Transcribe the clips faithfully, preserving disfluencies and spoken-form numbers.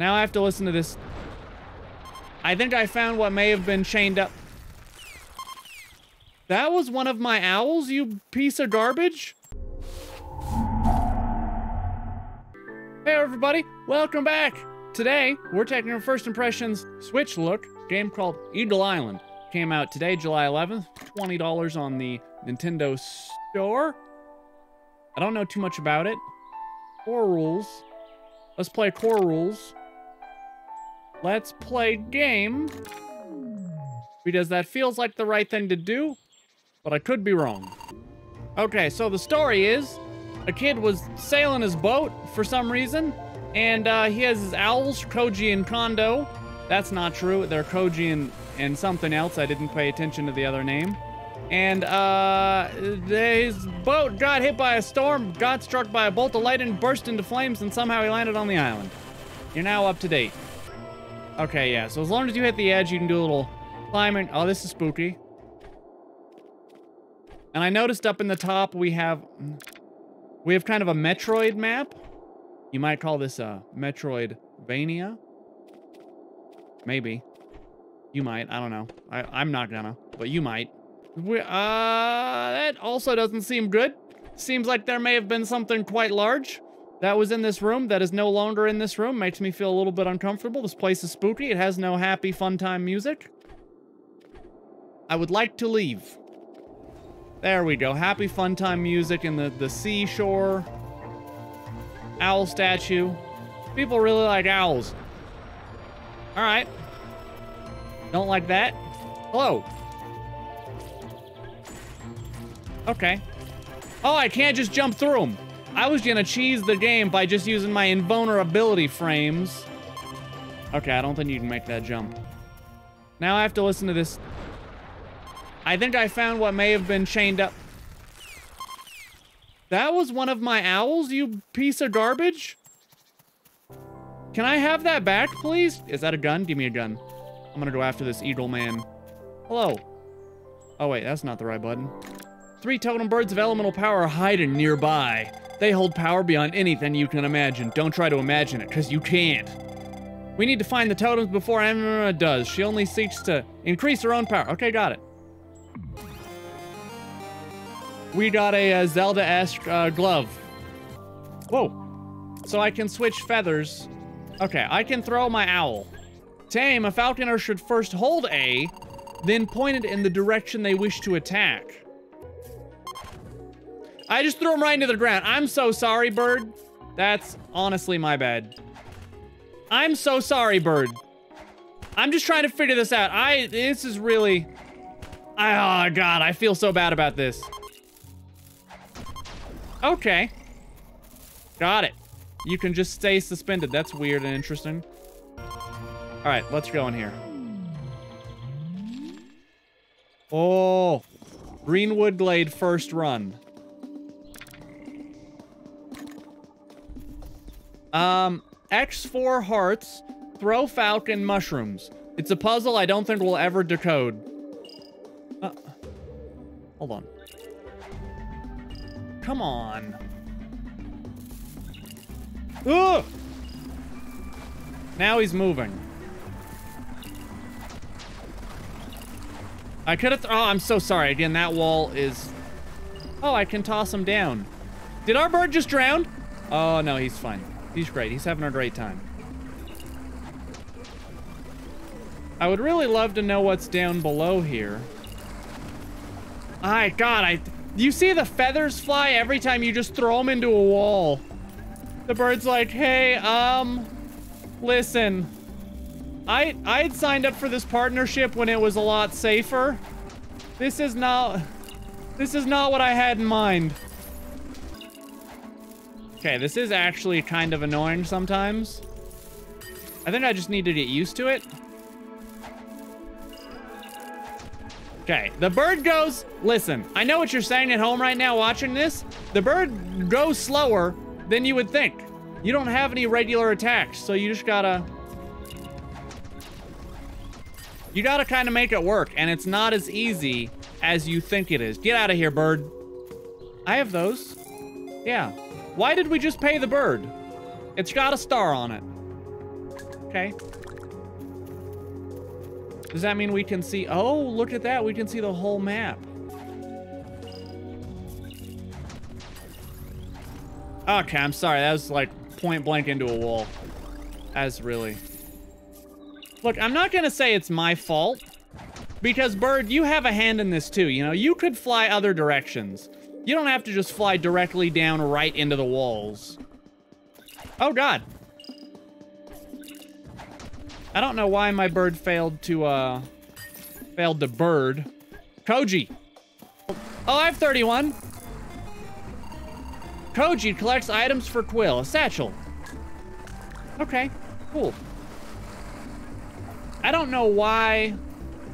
Now I have to listen to this. I think I found what may have been chained up. That was one of my owls, you piece of garbage. Hey everybody, welcome back. Today, we're taking our first impressions Switch look. Game called Eagle Island. Came out today, July eleventh. twenty dollars on the Nintendo Store. I don't know too much about it. Core rules. Let's play core rules. Let's play game. Because that feels like the right thing to do, but I could be wrong. Okay, so the story is a kid was sailing his boat for some reason, and uh, he has his owls, Koji and Kondo. That's not true. They're Koji and, and something else. I didn't pay attention to the other name. And uh, his boat got hit by a storm, got struck by a bolt of lightning, burst into flames, and somehow he landed on the island. You're now up to date. Okay, yeah, so as long as you hit the edge, you can do a little climbing. Oh, this is spooky. And I noticed up in the top we have... We have kind of a Metroid map. You might call this a Metroidvania. Maybe. You might, I don't know. I, I'm not gonna, but you might. We, uh, that also doesn't seem good. Seems like there may have been something quite large that was in this room that is no longer in this room. Makes me feel a little bit uncomfortable. This place is spooky. It has no happy, fun time music. I would like to leave. There we go. Happy, fun time music in the, the seashore. Owl statue. People really like owls. All right. Don't like that. Hello. Okay. Oh, I can't just jump through them. I was gonna cheese the game by just using my invulnerability frames. Okay, I don't think you can make that jump. Now I have to listen to this. I think I found what may have been chained up. That was one of my owls, you piece of garbage. Can I have that back, please? Is that a gun? Give me a gun. I'm gonna go after this eagle man. Hello. Oh wait, that's not the right button. Three totem birds of elemental power are hiding nearby. They hold power beyond anything you can imagine. Don't try to imagine it, because you can't. We need to find the totems before Amaura does. She only seeks to increase her own power. Okay, got it. We got a uh, Zelda-esque uh, glove. Whoa. So I can switch feathers. Okay, I can throw my owl. Tame, a falconer should first hold A, then point it in the direction they wish to attack. I just threw him right into the ground. I'm so sorry, bird. That's honestly my bad. I'm so sorry, bird. I'm just trying to figure this out. I, this is really, I, oh God, I feel so bad about this. Okay. Got it. You can just stay suspended. That's weird and interesting. All right, let's go in here. Oh, Greenwood Glade first run. Um, X four hearts, throw falcon mushrooms. It's a puzzle I don't think we'll ever decode. Uh, hold on. Come on. Ugh! Now he's moving. I could have... Oh, I'm so sorry. Again, that wall is... Oh, I can toss him down. Did our bird just drown? Oh, no, he's fine. He's great. He's having a great time. I would really love to know what's down below here. My God, I... You see the feathers fly every time you just throw them into a wall. The bird's like, hey, um... Listen. I, I had signed up for this partnership when it was a lot safer. This is not... This is not what I had in mind. Okay, this is actually kind of annoying sometimes. I think I just need to get used to it. Okay, the bird goes... Listen, I know what you're saying at home right now watching this. The bird goes slower than you would think. You don't have any regular attacks, so you just gotta... You gotta kind of make it work, and it's not as easy as you think it is. Get out of here, bird. I have those. Yeah. Why did we just pay the bird? It's got a star on it. Okay. Does that mean we can see... Oh, look at that. We can see the whole map. Okay, I'm sorry. That was, like, point blank into a wall. That's really... Look, I'm not going to say it's my fault. Because, Bird, you have a hand in this, too. You know, you could fly other directions. You don't have to just fly directly down right into the walls. Oh, God. I don't know why my bird failed to, uh... Failed to bird. Koji! Oh, I have thirty-one! Koji collects items for Quill. A satchel. Okay. Cool. I don't know why...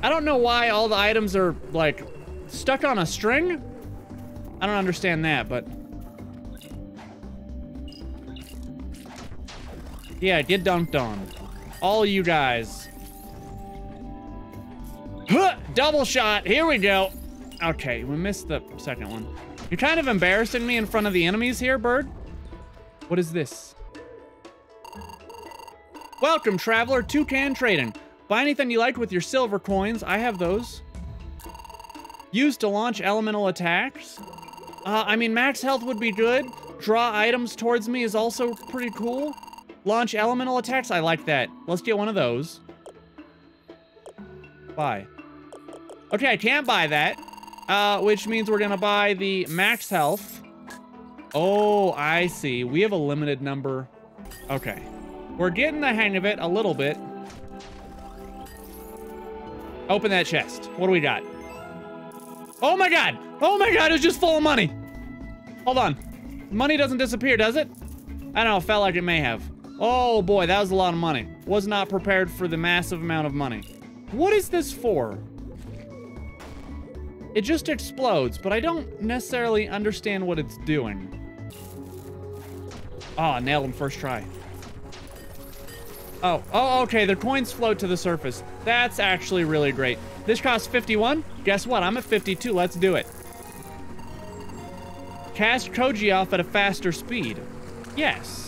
I don't know why all the items are, like, stuck on a string. I don't understand that, but... Yeah, get dunked on. All you guys. Huh, double shot. Here we go. Okay, we missed the second one. You're kind of embarrassing me in front of the enemies here, Bird. What is this? Welcome, traveler. Toucan trading. Buy anything you like with your silver coins. I have those. Used to launch elemental attacks. Uh, I mean, max health would be good. Draw items towards me is also pretty cool. Launch elemental attacks? I like that. Let's get one of those. Buy. Okay, I can't buy that. Uh, which means we're gonna buy the max health. Oh, I see. We have a limited number. Okay. We're getting the hang of it a little bit. Open that chest. What do we got? Oh my god! Oh my god, it's just full of money! Hold on. Money doesn't disappear, does it? I don't know, it felt like it may have. Oh boy, that was a lot of money. Was not prepared for the massive amount of money. What is this for? It just explodes, but I don't necessarily understand what it's doing. Ah, oh, nailed him first try. Oh, oh, okay, the coins float to the surface. That's actually really great. This costs fifty-one. Guess what? I'm at fifty-two. Let's do it. Cast Koji off at a faster speed. Yes.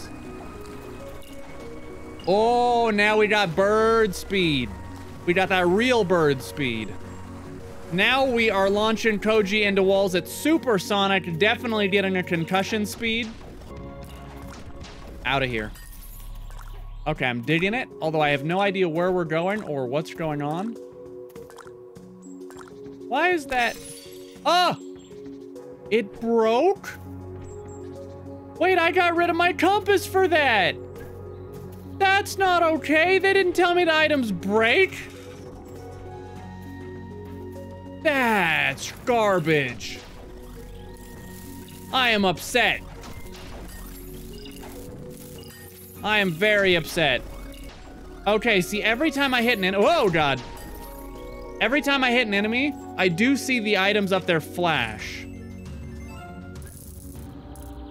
Oh, now we got bird speed. We got that real bird speed. Now we are launching Koji into walls at supersonic, definitely getting a concussion speed. Out of here. Okay, I'm digging it, although I have no idea where we're going or what's going on. Why is that? Oh! It broke? Wait, I got rid of my compass for that! That's not okay. They didn't tell me the items break. That's garbage. I am upset. I am very upset. Okay, see, every time I hit an enemy... Oh, God. Every time I hit an enemy, I do see the items up there flash.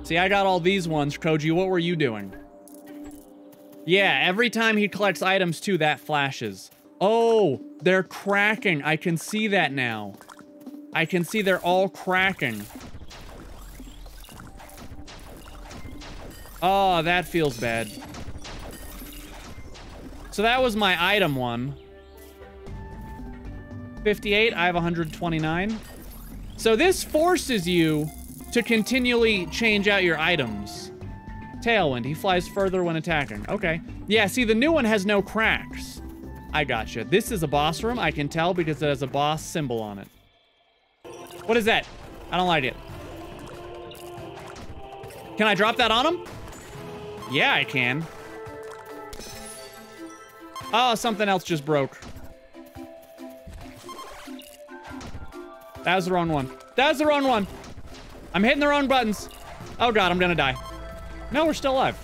See, I got all these ones. Koji, what were you doing? Yeah, every time he collects items, too, that flashes. Oh, they're cracking. I can see that now. I can see they're all cracking. Oh, that feels bad. So that was my item one. fifty-eight, I have one hundred twenty-nine. So this forces you to continually change out your items. Tailwind. He flies further when attacking. Okay. Yeah, see, the new one has no cracks. I gotcha. This is a boss room. I can tell because it has a boss symbol on it. What is that? I don't like it. Can I drop that on him? Yeah, I can. Oh, something else just broke. That was the wrong one. That was the wrong one. I'm hitting the wrong buttons. Oh, God, I'm gonna die. No, we're still alive.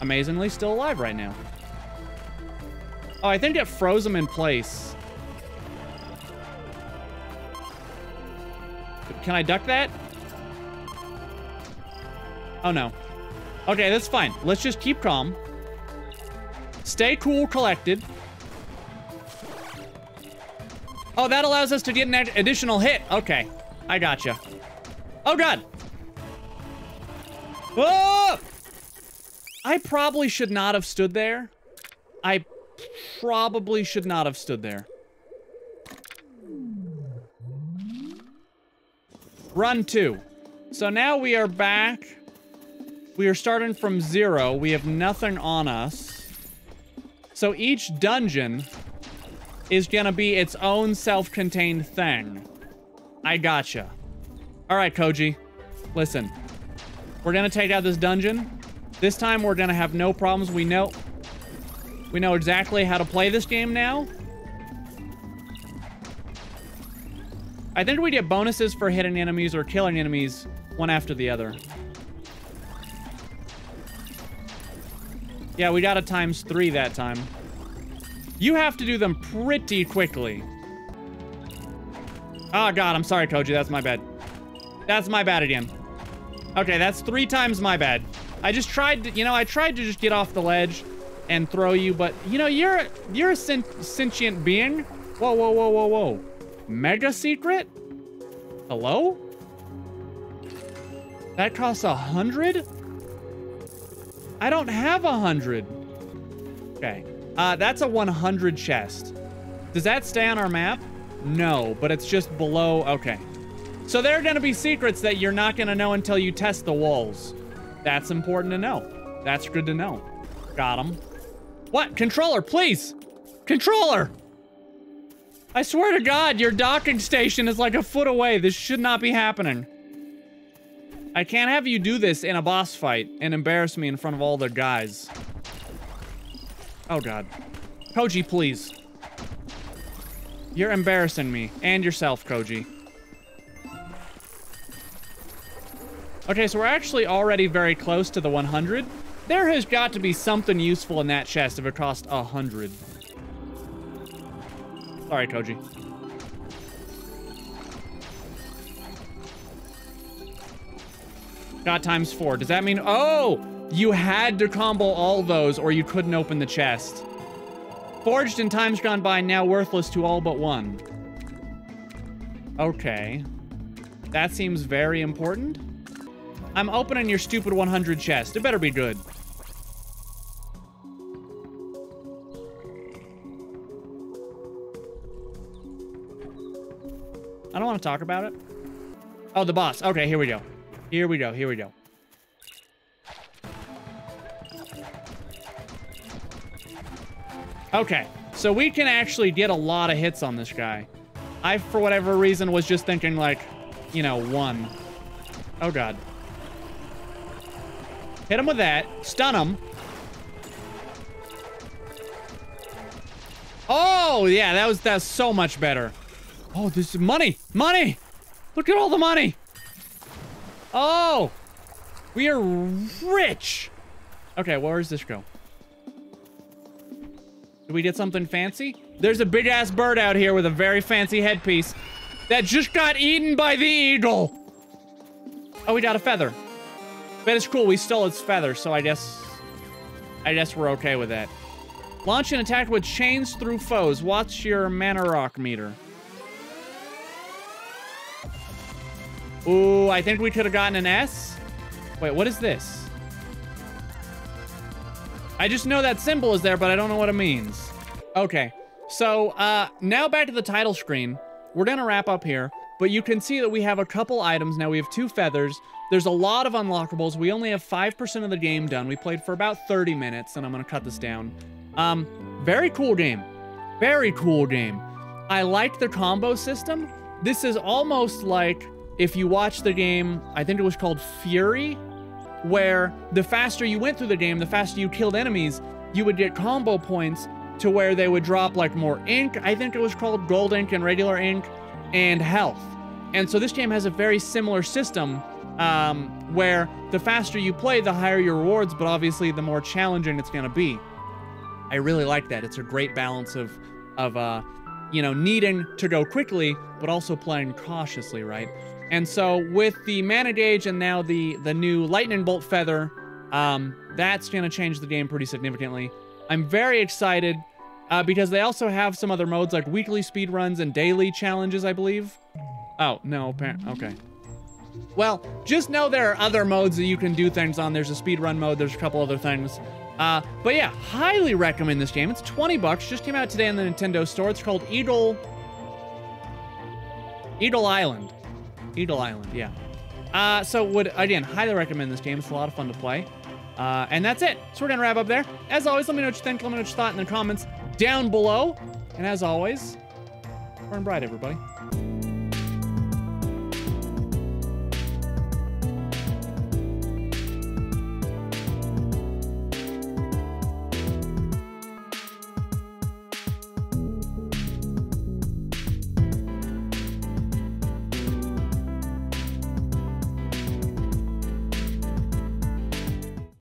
Amazingly still alive right now. Oh, I think it froze him in place. Can I duck that? Oh, no. Okay, that's fine. Let's just keep calm. Stay cool, collected. Oh, that allows us to get an additional hit. Okay, I gotcha. Oh, God. Whoa! I probably should not have stood there. I probably should not have stood there. Run two. So now we are back. We are starting from zero. We have nothing on us. So each dungeon is gonna be its own self-contained thing. I gotcha. All right, Koji. Listen. We're gonna take out this dungeon. This time we're gonna have no problems. We know... We know exactly how to play this game now. I think we get bonuses for hitting enemies or killing enemies one after the other. Yeah, we got a times three that time. You have to do them pretty quickly. Oh, God, I'm sorry, Koji. That's my bad. That's my bad again. Okay, that's three times my bad. I just tried to, you know, I tried to just get off the ledge and throw you, but, you know, you're you're a sen sentient being. Whoa, whoa, whoa, whoa, whoa. Mega secret? Hello? That costs a hundred? I don't have a hundred. Okay. Uh, that's a one hundred chest. Does that stay on our map? No, but it's just below. Okay. So there are going to be secrets that you're not going to know until you test the walls. That's important to know. That's good to know. Got him. What? Controller, please! Controller! I swear to God, your docking station is like a foot away. This should not be happening. I can't have you do this in a boss fight and embarrass me in front of all the guys. Oh, God. Koji, please. You're embarrassing me. And yourself, Koji. Okay, so we're actually already very close to the one hundred. There has got to be something useful in that chest if it cost one hundred. Sorry, Koji. Got times four. Does that mean... Oh! You had to combo all those or you couldn't open the chest. Forged in times gone by, now worthless to all but one. Okay. That seems very important. I'm opening your stupid one hundred chest. It better be good. I don't want to talk about it. Oh, the boss. Okay, here we go. Here we go. Here we go. Okay. So we can actually get a lot of hits on this guy. I, for whatever reason, was just thinking, like, you know, one. Oh, God. Hit him with that. Stun him. Oh, yeah. That was, that's so much better. Oh, this is money! Money! Look at all the money! Oh! We are rich! Okay, where does this go? Did we get something fancy? There's a big-ass bird out here with a very fancy headpiece that just got eaten by the eagle! Oh, we got a feather. But it's cool, we stole its feather, so I guess... I guess we're okay with that. Launch an attack with chains through foes. Watch your mana rock meter. Ooh, I think we could have gotten an S. Wait, what is this? I just know that symbol is there, but I don't know what it means. Okay, so uh, now back to the title screen. We're gonna wrap up here, but you can see that we have a couple items. Now we have two feathers. There's a lot of unlockables. We only have five percent of the game done. We played for about thirty minutes, and I'm gonna cut this down. Um, very cool game. Very cool game. I like the combo system. This is almost like... If you watch the game, I think it was called Fury, where the faster you went through the game, the faster you killed enemies, you would get combo points to where they would drop like more ink. I think it was called gold ink and regular ink and health. And so this game has a very similar system um, where the faster you play, the higher your rewards, but obviously the more challenging it's going to be. I really like that. It's a great balance of, of uh, you know, needing to go quickly, but also playing cautiously, right? And so with the mana gauge and now the, the new lightning bolt feather, um, that's going to change the game pretty significantly. I'm very excited uh, because they also have some other modes like weekly speedruns and daily challenges, I believe. Oh, no, apparently. Okay. Well, just know there are other modes that you can do things on. There's a speedrun mode. There's a couple other things. Uh, but yeah, highly recommend this game. It's twenty bucks. Just came out today in the Nintendo Store. It's called Eagle... Eagle Island. Eagle Island, yeah. Uh, so would, again, highly recommend this game. It's a lot of fun to play. Uh, and that's it. So we're going to wrap up there. As always, let me know what you think. Let me know what you thought in the comments down below. And as always, burn bright, everybody.